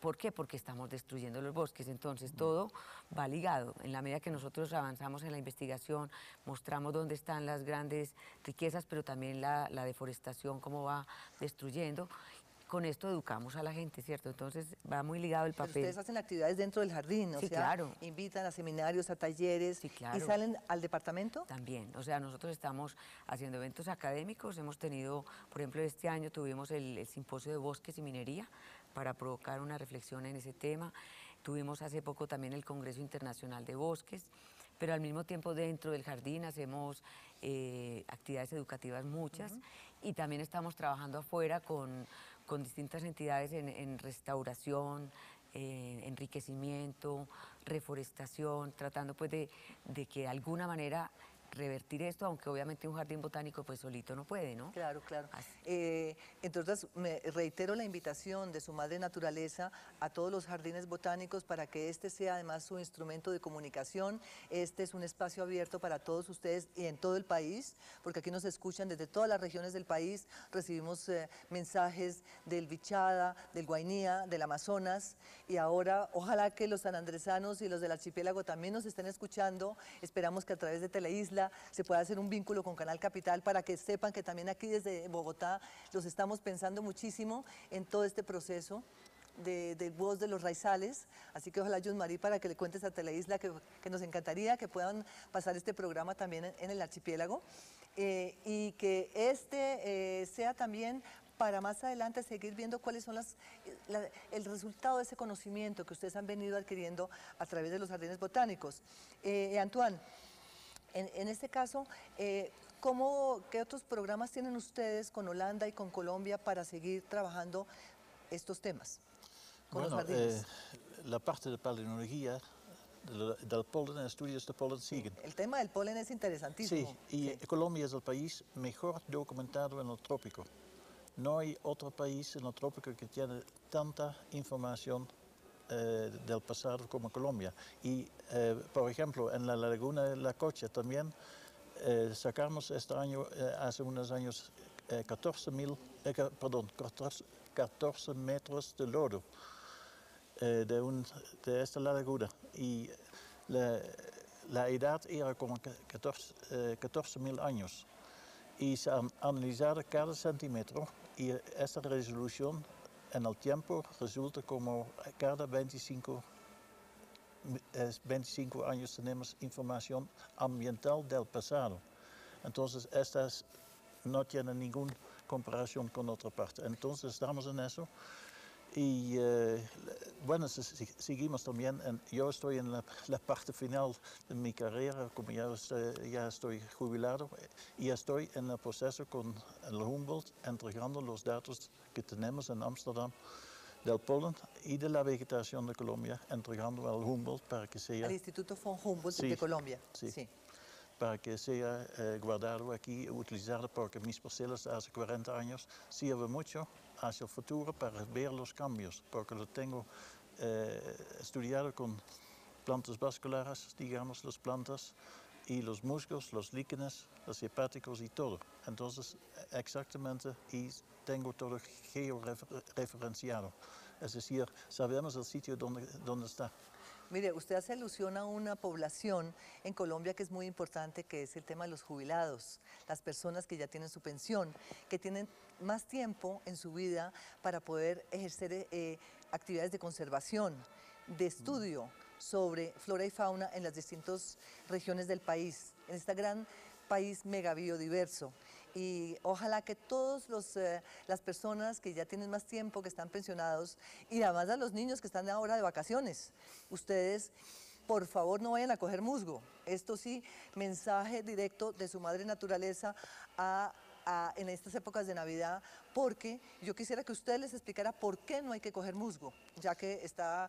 ¿Por qué? Porque estamos destruyendo los bosques. Entonces todo va ligado. En la medida que nosotros avanzamos en la investigación, mostramos dónde están las grandes riquezas, pero también la deforestación, cómo va destruyendo. Con esto educamos a la gente, ¿cierto? Entonces va muy ligado el papel. Pero ustedes hacen actividades dentro del jardín, o sea, claro, invitan a seminarios, a talleres, ¿y salen al departamento? También, o sea, nosotros estamos haciendo eventos académicos. Hemos tenido, por ejemplo, este año tuvimos el simposio de bosques y minería para provocar una reflexión en ese tema. Tuvimos hace poco también el Congreso Internacional de Bosques, pero al mismo tiempo dentro del jardín hacemos actividades educativas muchas, y también estamos trabajando afuera con distintas entidades en restauración, enriquecimiento, reforestación, tratando pues de que de alguna manera revertir esto, aunque obviamente un jardín botánico pues solito no puede, ¿no? Claro, claro. Entonces, me reitero la invitación de Su Madre Naturaleza a todos los jardines botánicos para que este sea además su instrumento de comunicación. Este es un espacio abierto para todos ustedes y en todo el país, porque aquí nos escuchan desde todas las regiones del país. Recibimos mensajes del Vichada, del Guainía, del Amazonas, y ahora ojalá que los sanandresanos y los del archipiélago también nos estén escuchando. Esperamos que a través de Teleisla se puede hacer un vínculo con Canal Capital para que sepan que también aquí desde Bogotá los estamos pensando muchísimo en todo este proceso de voz de los raizales. Así que ojalá, Yusmari, para que le cuentes a Teleisla que nos encantaría que puedan pasar este programa también en el archipiélago, y que este sea también para más adelante seguir viendo cuáles son el resultado de ese conocimiento que ustedes han venido adquiriendo a través de los jardines botánicos. Antoine, en este caso, ¿qué otros programas tienen ustedes con Holanda y con Colombia para seguir trabajando estos temas con los jardines? La parte de palinología, del polen, estudios de polen siguen. El tema del polen es interesantísimo. Sí, y Colombia es el país mejor documentado en el trópico. No hay otro país en el trópico que tiene tanta información del pasado como Colombia. Y por ejemplo, en la Laguna de La Cocha también sacamos este año, hace unos años, 14 metros de lodo de esta laguna. Y la edad era como 14.000 años. Y se analizaba cada centímetro, y esta resolución en el tiempo resulta como cada 25 25 años tenemos información ambiental del pasado. Entonces, estas no tienen ninguna comparación con otra parte. Entonces, estamos en eso. Y bueno, seguimos también. Yo estoy en la parte final de mi carrera, como ya estoy jubilado, y estoy en el proceso con el Humboldt, entregando los datos que tenemos en Ámsterdam del polen y de la vegetación de Colombia, entregando al Humboldt para que sea... Al Instituto von Humboldt, sí, de Colombia. Sí, sí, para que sea guardado aquí, utilizado, porque mis parcelas hace 40 años sirven mucho hacia el futuro para ver los cambios, porque lo tengo estudiado con plantas vasculares, digamos, las plantas y los músculos, los líquenes, los hepáticos y todo. Entonces, exactamente, y tengo todo georreferenciado. Es decir, sabemos el sitio donde está. Mire, usted hace alusión a una población en Colombia que es muy importante, que es el tema de los jubilados, las personas que ya tienen su pensión, que tienen más tiempo en su vida para poder ejercer actividades de conservación, de estudio sobre flora y fauna en las distintas regiones del país, en este gran país megabiodiverso. Y ojalá que todas las personas que ya tienen más tiempo, que están pensionados, y además a los niños que están ahora de vacaciones, ustedes, por favor, no vayan a coger musgo. Esto sí, mensaje directo de Su Madre Naturaleza en estas épocas de Navidad, porque yo quisiera que usted les explicara por qué no hay que coger musgo, ya que está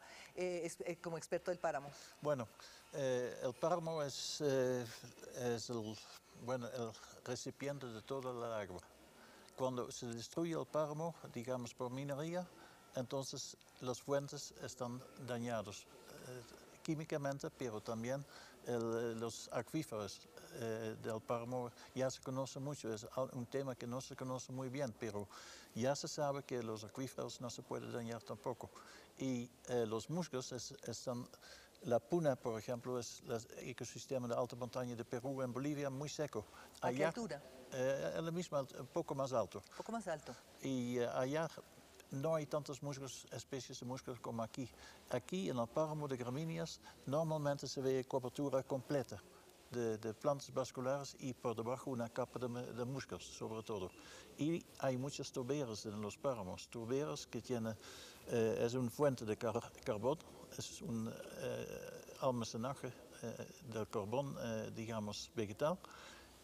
como experto del páramo. Bueno, el páramo es el recipiente de toda la agua. Cuando se destruye el páramo, digamos por minería, entonces las fuentes están dañadas químicamente, pero también los acuíferos del páramo ya se conocen mucho. Es un tema que no se conoce muy bien, pero ya se sabe que los acuíferos no se pueden dañar tampoco. Y los musgos están... La puna, por ejemplo, es el ecosistema de alta montaña de Perú en Bolivia muy seco. ¿A qué altura? En la misma, un poco más alto. Un poco más alto. Y allá no hay tantas musgos, especies de musgos como aquí. Aquí, en el páramo de gramíneas, normalmente se ve cobertura completa de plantas vasculares y por debajo una capa de musgos, sobre todo. Y hay muchas turberas en los páramos. Turberas que tienen, es una fuente de carbono. Es un almacenaje del carbón, digamos, vegetal,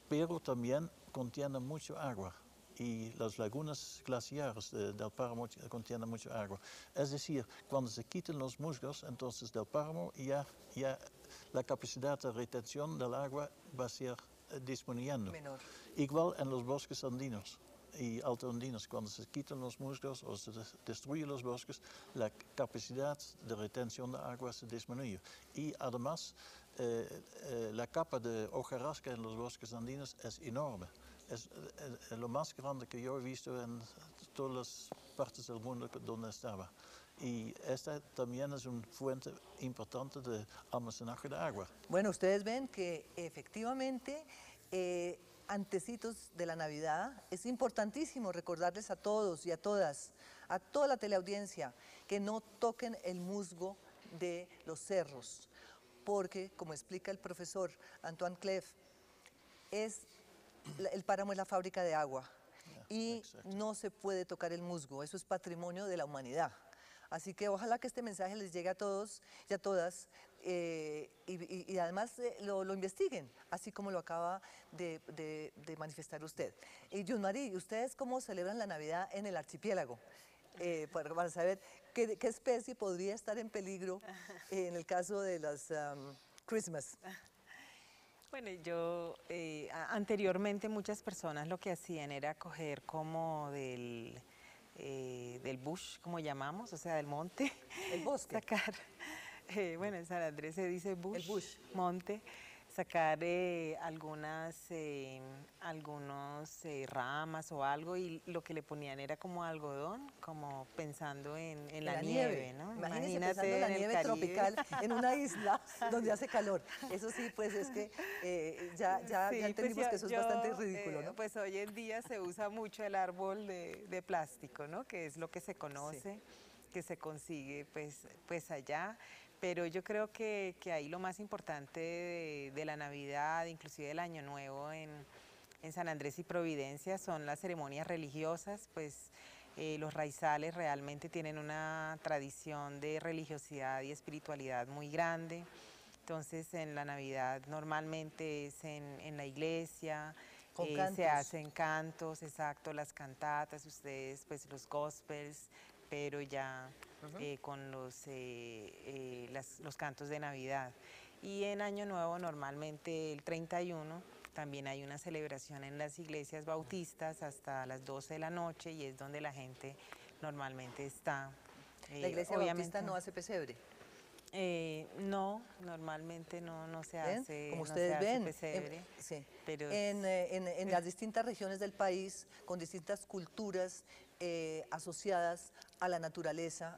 pero también contiene mucho agua. Y las lagunas glaciares del páramo contienen mucho agua. Es decir, cuando se quitan los musgos, entonces del páramo, ya la capacidad de retención del agua va a ser disminuyendo. Menor. Igual en los bosques andinos y altoandinos. Cuando se quitan los musgos o se destruyen los bosques, la capacidad de retención de agua se disminuye. Y además, la capa de hojarasca en los bosques andinos es enorme. Es lo más grande que yo he visto en todas las partes del mundo donde estaba. Y esta también es una fuente importante de almacenaje de agua. Bueno, ustedes ven que efectivamente... antecitos de la Navidad, es importantísimo recordarles a todos y a todas, a toda la teleaudiencia, que no toquen el musgo de los cerros, porque, como explica el profesor Antoine Cleef, el páramo es la fábrica de agua, y no se puede tocar el musgo, eso es patrimonio de la humanidad. Así que ojalá que este mensaje les llegue a todos y a todas, y además lo investiguen, así como lo acaba de manifestar usted. Y Yusmari, ¿ustedes cómo celebran la Navidad en el archipiélago? Para saber qué especie podría estar en peligro en el caso de las Christmas. Bueno, yo anteriormente muchas personas lo que hacían era coger como del bush, como llamamos, o sea, del monte. El bosque. Sacar, bueno, en San Andrés se dice bush, el bush, monte, sacar algunas ramas o algo, y lo que le ponían era como algodón, como pensando en la nieve, ¿no? Imagínate en la nieve tropical en una isla donde hace calor. Eso sí, pues es que ya entendimos que eso es bastante ridículo, ¿no? Pues hoy en día se usa mucho el árbol de plástico, ¿no? Que es lo que se conoce, sí, que se consigue pues allá. Pero yo creo que ahí lo más importante de la Navidad, inclusive del Año Nuevo en San Andrés y Providencia, son las ceremonias religiosas. Pues los raizales realmente tienen una tradición de religiosidad y espiritualidad muy grande. Entonces en la Navidad normalmente es en la iglesia, se hacen cantos, exacto, las cantatas, ustedes pues los gospels, pero ya con los cantos de Navidad. Y en Año Nuevo, normalmente el 31, también hay una celebración en las iglesias bautistas hasta las 12 de la noche y es donde la gente normalmente está. ¿La iglesia bautista no hace pesebre? No, normalmente no se hace. Como ustedes ven, en las distintas regiones del país, con distintas culturas asociadas a la naturaleza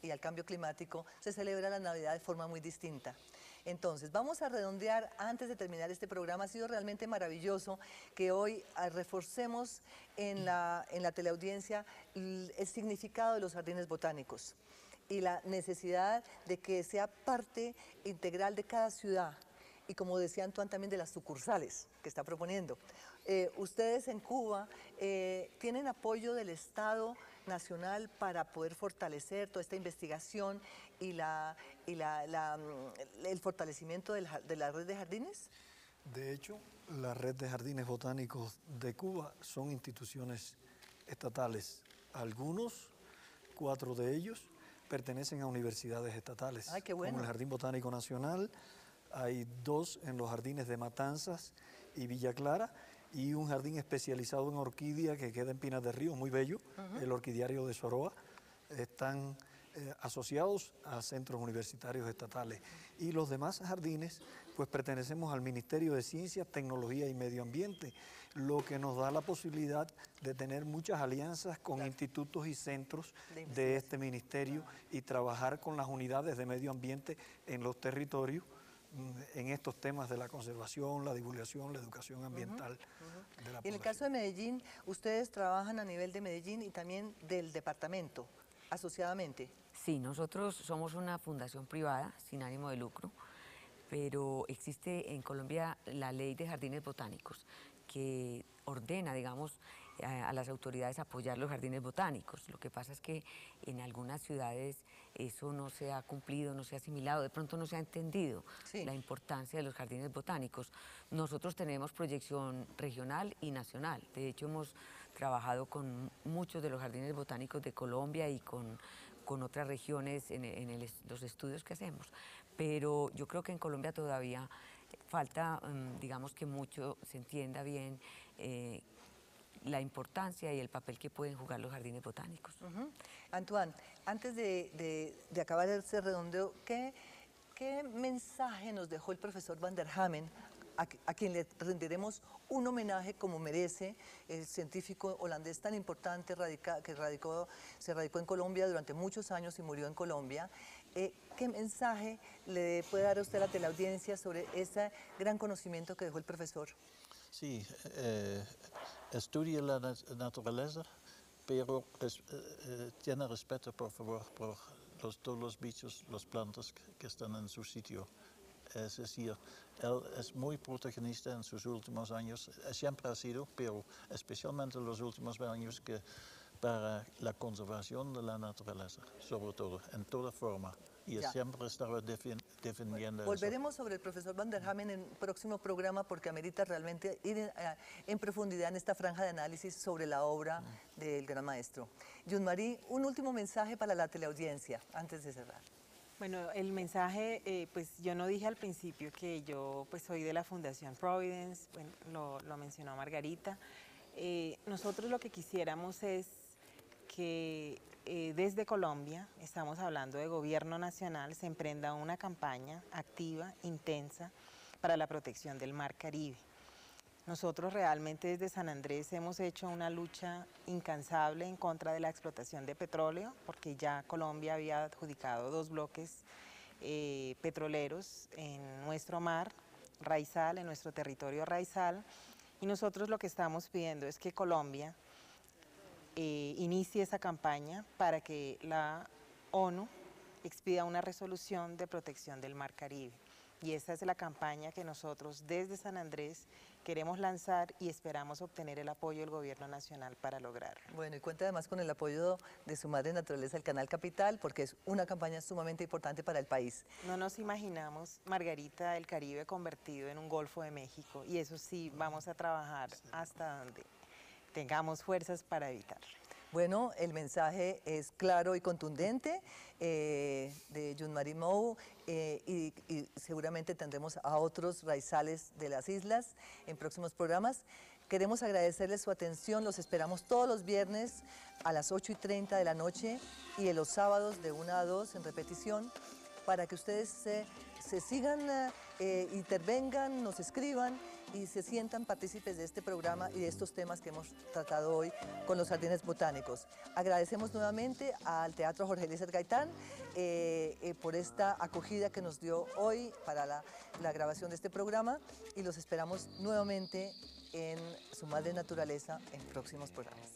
y al cambio climático, se celebra la Navidad de forma muy distinta. Entonces, vamos a redondear antes de terminar este programa. Ha sido realmente maravilloso que hoy reforcemos en la teleaudiencia el significado de los jardines botánicos y la necesidad de que sea parte integral de cada ciudad y, como decía Antoine, también de las sucursales que está proponiendo. Ustedes en Cuba tienen apoyo del Estado nacional para poder fortalecer toda esta investigación y el fortalecimiento de la red de jardines. De hecho, la red de jardines botánicos de Cuba son instituciones estatales. Algunos, 4 de ellos, pertenecen a universidades estatales. Ay, qué bueno. Como el Jardín Botánico Nacional, hay 2 en los jardines de Matanzas y Villa Clara, y un jardín especializado en orquídea que queda en Pinas de Río, muy bello, el orquidiario de Soroa. Están asociados a centros universitarios estatales. Y los demás jardines, pues pertenecemos al Ministerio de Ciencia, Tecnología y Medio Ambiente, lo que nos da la posibilidad de tener muchas alianzas con institutos y centros de este ministerio y trabajar con las unidades de medio ambiente en los territorios en estos temas de la conservación, la divulgación, la educación ambiental. De la población. En el caso de Medellín, ustedes trabajan a nivel de Medellín y también del departamento, asociadamente. Sí, nosotros somos una fundación privada, sin ánimo de lucro, pero existe en Colombia la Ley de Jardines Botánicos, que ordena, digamos, a las autoridades apoyar los jardines botánicos. Lo que pasa es que en algunas ciudades eso no se ha cumplido, no se ha asimilado, de pronto no se ha entendido la importancia de los jardines botánicos. Nosotros tenemos proyección regional y nacional. De hecho, hemos trabajado con muchos de los jardines botánicos de Colombia y con otras regiones en los estudios que hacemos. Pero yo creo que en Colombia todavía falta, digamos, que mucho se entienda bien la importancia y el papel que pueden jugar los jardines botánicos. Antoine, antes de acabar este redondeo, ¿qué mensaje nos dejó el profesor van der Hammen, a quien le rendiremos un homenaje como merece, el científico holandés tan importante que se radicó en Colombia durante muchos años y murió en Colombia? ¿Qué mensaje le puede dar a usted a la teleaudiencia sobre ese gran conocimiento que dejó el profesor? Sí, estudie la naturaleza, pero tiene respeto, por favor, por todos los bichos, las plantas que están en su sitio. Es decir, él es muy protagonista en sus últimos años, siempre ha sido, pero especialmente en los últimos años, que para la conservación de la naturaleza, sobre todo, en toda forma. Y siempre estaba defendiendo. Volveremos sobre el profesor van der Hammen en el próximo programa, porque amerita realmente ir en profundidad en esta franja de análisis sobre la obra del gran maestro. Yusmari, un último mensaje para la teleaudiencia antes de cerrar. Bueno, el mensaje, pues yo no dije al principio que yo pues soy de la Fundación Providence, bueno, lo mencionó Margarita. Nosotros lo que quisiéramos es que desde Colombia, estamos hablando de gobierno nacional, se emprenda una campaña activa, intensa, para la protección del mar Caribe. Nosotros realmente desde San Andrés hemos hecho una lucha incansable en contra de la explotación de petróleo, porque ya Colombia había adjudicado 2 bloques petroleros en nuestro mar raizal, en nuestro territorio raizal, y nosotros lo que estamos pidiendo es que Colombia inicie esa campaña para que la ONU expida una resolución de protección del Mar Caribe. Y esa es la campaña que nosotros desde San Andrés queremos lanzar y esperamos obtener el apoyo del Gobierno Nacional para lograrlo. Bueno, y cuenta además con el apoyo de Su Madre Naturaleza, el Canal Capital, porque es una campaña sumamente importante para el país. No nos imaginamos, Margarita, el Caribe convertido en un Golfo de México, y eso sí, vamos a trabajar hasta donde tengamos fuerzas para evitarlo. Bueno, el mensaje es claro y contundente de Yusmari Mow y seguramente tendremos a otros raizales de las islas en próximos programas. Queremos agradecerles su atención, los esperamos todos los viernes a las 8:30 de la noche y en los sábados de 1 a 2 en repetición para que ustedes se sigan, intervengan, nos escriban y se sientan partícipes de este programa y de estos temas que hemos tratado hoy con los jardines botánicos. Agradecemos nuevamente al Teatro Jorge Eliécer Gaitán por esta acogida que nos dio hoy para la grabación de este programa y los esperamos nuevamente en Su Madre Naturaleza en próximos programas.